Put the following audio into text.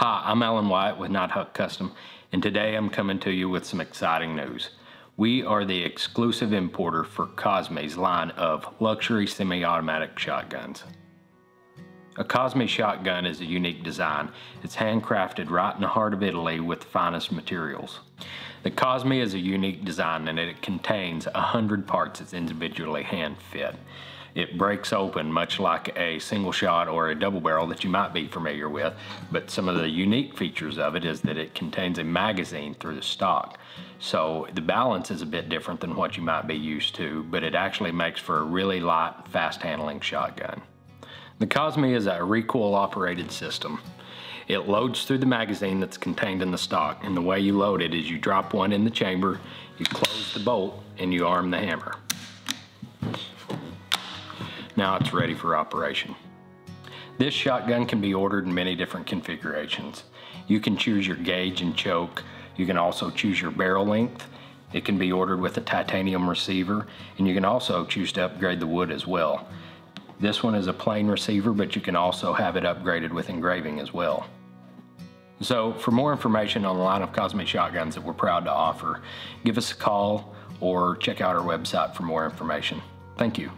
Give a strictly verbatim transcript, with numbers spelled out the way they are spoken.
Hi, I'm Alan Wyatt with Nighthawk Custom, and today I'm coming to you with some exciting news. We are the exclusive importer for Cosmi's line of luxury semi-automatic shotguns. A Cosmi shotgun is a unique design. It's handcrafted right in the heart of Italy with the finest materials. The Cosmi is a unique design and it contains a hundred parts that's individually hand fit. It breaks open much like a single shot or a double barrel that you might be familiar with, but some of the unique features of it is that it contains a magazine through the stock. So the balance is a bit different than what you might be used to, but it actually makes for a really light, fast handling shotgun. The Cosmi is a recoil operated system. It loads through the magazine that's contained in the stock, and the way you load it is you drop one in the chamber, you close the bolt, and you arm the hammer. Now it's ready for operation. This shotgun can be ordered in many different configurations. You can choose your gauge and choke. You can also choose your barrel length. It can be ordered with a titanium receiver, and you can also choose to upgrade the wood as well. This one is a plain receiver, but you can also have it upgraded with engraving as well. So for more information on the line of Cosmi shotguns that we're proud to offer, give us a call or check out our website for more information. Thank you.